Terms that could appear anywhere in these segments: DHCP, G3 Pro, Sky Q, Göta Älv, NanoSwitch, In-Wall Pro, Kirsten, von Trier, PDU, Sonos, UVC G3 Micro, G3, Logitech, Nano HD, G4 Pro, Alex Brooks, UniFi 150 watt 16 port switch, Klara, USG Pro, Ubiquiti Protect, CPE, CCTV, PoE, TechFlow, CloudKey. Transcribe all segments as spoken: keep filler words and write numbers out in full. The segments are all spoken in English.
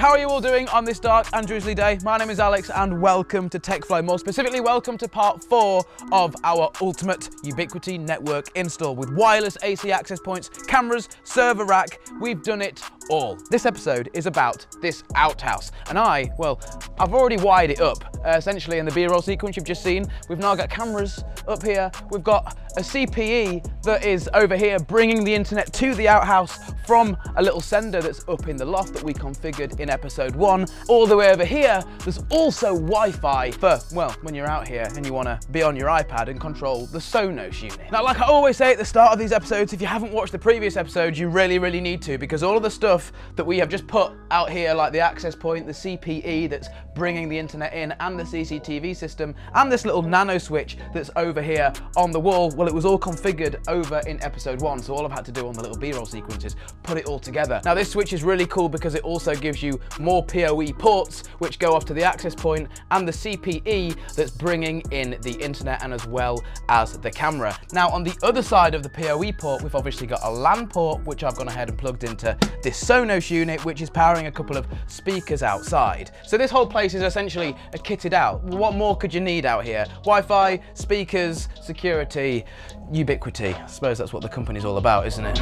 how are you all doing on this dark and drizzly day? My name is Alex and welcome to TechFlow. More specifically, welcome to part four of our ultimate Ubiquiti network install with wireless A C access points, cameras, server rack. We've done it all. This episode is about this outhouse, and I, well, I've already wired it up. Uh, essentially, in the B-roll sequence you've just seen, we've now got cameras up here. We've got a C P E that is over here bringing the internet to the outhouse from a little sender that's up in the loft that we configured in episode one. All the way over here, there's also Wi-Fi for, well, when you're out here and you want to be on your iPad and control the Sonos unit. Now, like I always say at the start of these episodes, if you haven't watched the previous episodes, you really, really need to, because all of the stuff that we have just put out here, like the access point, the C P E that's bringing the internet in, and the C C T V system, and this little nano switch that's over here on the wall, well, it was all configured over in episode one, so all I've had to do on the little B-roll sequence is put it all together. Now, this switch is really cool because it also gives you more P O E ports, which go off to the access point, and the C P E that's bringing in the internet, and as well as the camera. Now, on the other side of the P O E port, we've obviously got a LAN port, which I've gone ahead and plugged into this Sonos unit, which is powering a couple of speakers outside. So this whole place is essentially kitted out. What more could you need out here? Wi-Fi, speakers, security, Ubiquiti. I suppose that's what the company's all about, isn't it?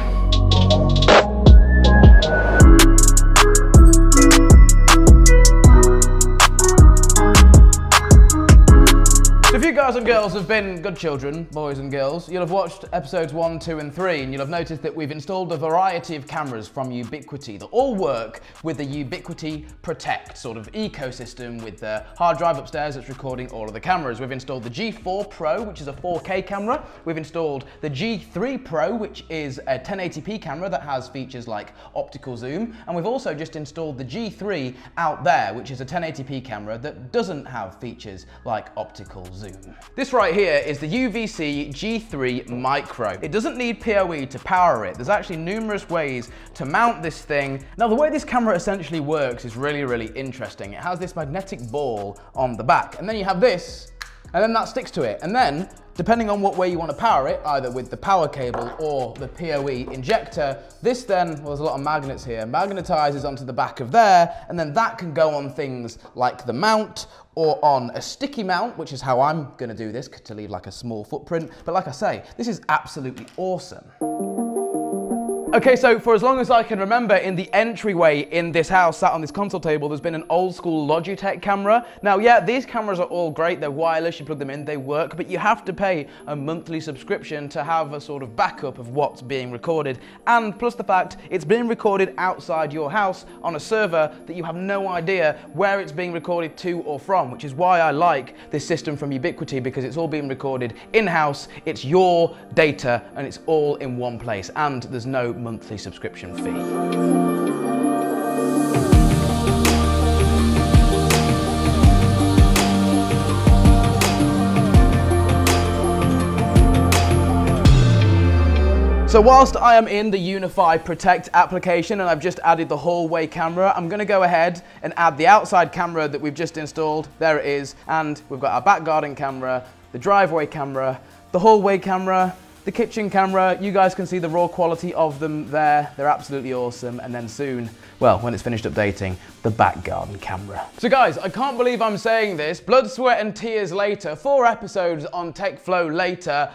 If you guys and girls have been good children, boys and girls, you'll have watched episodes one, two, and three, and you'll have noticed that we've installed a variety of cameras from Ubiquiti that all work with the Ubiquiti Protect sort of ecosystem with the hard drive upstairs that's recording all of the cameras. We've installed the G four Pro, which is a four K camera. We've installed the G three Pro, which is a ten eighty p camera that has features like optical zoom. And we've also just installed the G three out there, which is a ten eighty p camera that doesn't have features like optical zoom. This right here is the U V C G three Micro. It doesn't need P O E to power it. There's actually numerous ways to mount this thing. Now, the way this camera essentially works is really, really interesting. It has this magnetic ball on the back, and then you have this, and then that sticks to it. And then, depending on what way you want to power it, either with the power cable or the P O E injector, this then, well, there's a lot of magnets here, magnetizes onto the back of there, and then that can go on things like the mount, or on a sticky mount, which is how I'm gonna do this, to leave like a small footprint. But like I say, this is absolutely awesome. Okay, so for as long as I can remember, in the entryway in this house, sat on this console table, there's been an old school Logitech camera. Now, yeah, these cameras are all great. They're wireless, you plug them in, they work, but you have to pay a monthly subscription to have a sort of backup of what's being recorded. And plus the fact it's being recorded outside your house on a server that you have no idea where it's being recorded to or from, which is why I like this system from Ubiquiti, because it's all being recorded in-house, it's your data, and it's all in one place, and there's no monthly subscription fee. So whilst I am in the UniFi Protect application and I've just added the hallway camera, I'm gonna go ahead and add the outside camera that we've just installed. There it is. And we've got our back garden camera, the driveway camera, the hallway camera, the kitchen camera. You guys can see the raw quality of them there. They're absolutely awesome. And then soon, well, when it's finished updating, the back garden camera. So guys, I can't believe I'm saying this. Blood, sweat and tears later, four episodes on TechFlow later,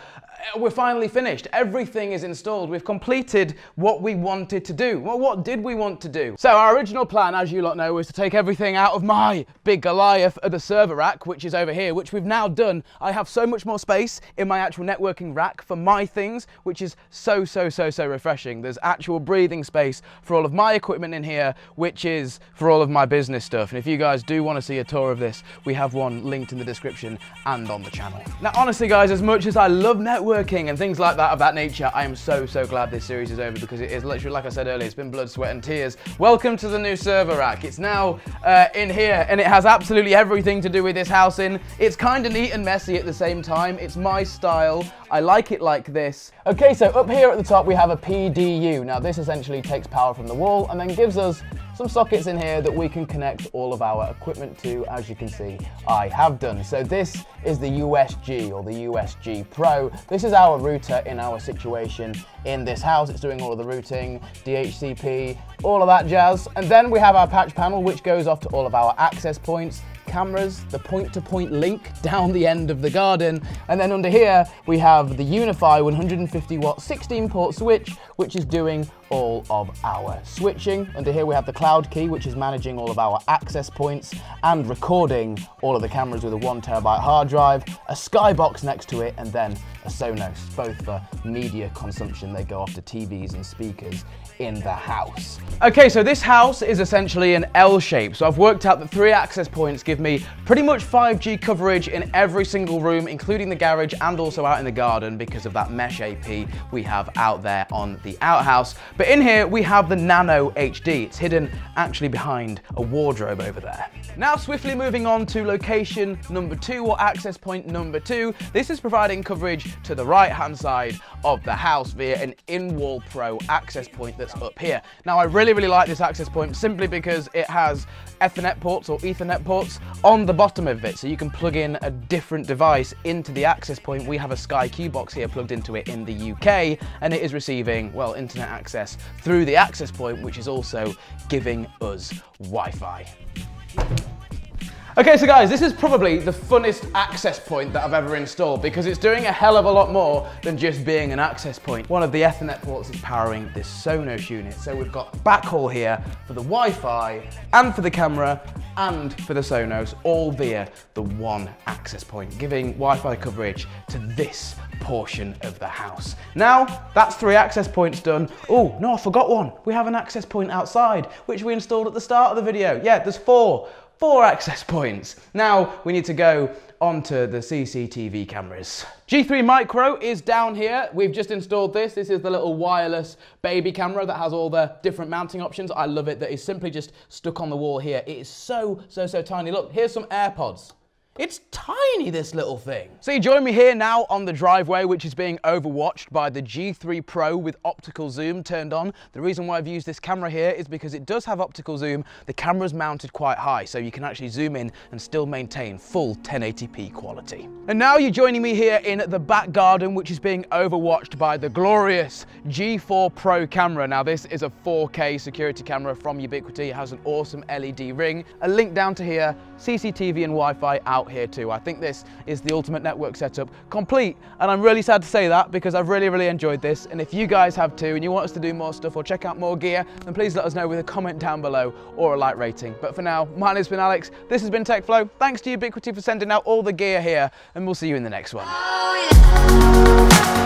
we're finally finished. Everything is installed. We've completed what we wanted to do. Well, what did we want to do? So our original plan, as you lot know, was to take everything out of my big Goliath of the server rack, which is over here, which we've now done. I have so much more space in my actual networking rack for my things, which is so, so, so, so refreshing. There's actual breathing space for all of my equipment in here, which is for all of my business stuff. And if you guys do want to see a tour of this, we have one linked in the description and on the channel. Now, honestly, guys, as much as I love networking, working and things like that of that nature, I am so, so glad this series is over, because it is literally, like I said earlier, it's been blood, sweat and tears. Welcome to the new server rack. It's now uh, in here, and it has absolutely everything to do with this house in. It's kind of neat and messy at the same time. It's my style. I like it like this. Okay, so up here at the top we have a P D U. Now, this essentially takes power from the wall and then gives us some sockets in here that we can connect all of our equipment to, as you can see I have done. So this is the U S G, or the U S G Pro. This is our router in our situation in this house. It's doing all of the routing, D H C P, all of that jazz. And then we have our patch panel, which goes off to all of our access points, cameras, the point-to-point link down the end of the garden, and then under here we have the UniFi one hundred fifty watt sixteen port switch, which is doing all of our switching. Under here we have the cloud key, which is managing all of our access points and recording all of the cameras with a one terabyte hard drive, a Skybox next to it, and then a Sonos, both for media consumption. They go off to T Vs and speakers in the house. Okay, so this house is essentially an L shape. So I've worked out that three access points give me pretty much five G coverage in every single room, including the garage and also out in the garden because of that mesh A P we have out there on the outhouse. But in here we have the Nano H D. It's hidden actually behind a wardrobe over there. Now swiftly moving on to location number two, or access point number two. This is providing coverage to the right hand side of the house via an In-Wall Pro access point that's up here. Now I really really like this access point simply because it has Ethernet ports or Ethernet ports on the bottom of it, so you can plug in a different device into the access point. We have a Sky Q box here plugged into it in the U K, and it is receiving, well, internet access through the access point, which is also giving us Wi-Fi. Okay, so guys, this is probably the funnest access point that I've ever installed because it's doing a hell of a lot more than just being an access point. One of the Ethernet ports is powering this Sonos unit. So we've got backhaul here for the Wi-Fi and for the camera and for the Sonos, all via the one access point, giving Wi-Fi coverage to this portion of the house. Now, that's three access points done. Oh, no, I forgot one. We have an access point outside, which we installed at the start of the video. Yeah, there's four. Four access points. Now we need to go onto the C C T V cameras. G three Micro is down here. We've just installed this. This is the little wireless baby camera that has all the different mounting options. I love it that is simply just stuck on the wall here. It is so, so, so tiny. Look, here's some AirPods. It's tiny, this little thing. So you join me here now on the driveway, which is being overwatched by the G three Pro with optical zoom turned on. The reason why I've used this camera here is because it does have optical zoom. The camera's mounted quite high, so you can actually zoom in and still maintain full ten eighty p quality. And now you're joining me here in the back garden, which is being overwatched by the glorious G four Pro camera. Now this is a four K security camera from Ubiquiti. It has an awesome L E D ring, a link down to here, C C T V and Wi-Fi out here too. I think this is the ultimate network setup complete, and I'm really sad to say that because I've really really enjoyed this, and if you guys have too and you want us to do more stuff or check out more gear, then please let us know with a comment down below or a like rating. But for now, my name's been Alex, this has been TechFlow. Thanks to Ubiquiti for sending out all the gear here, and we'll see you in the next one. Oh, yeah.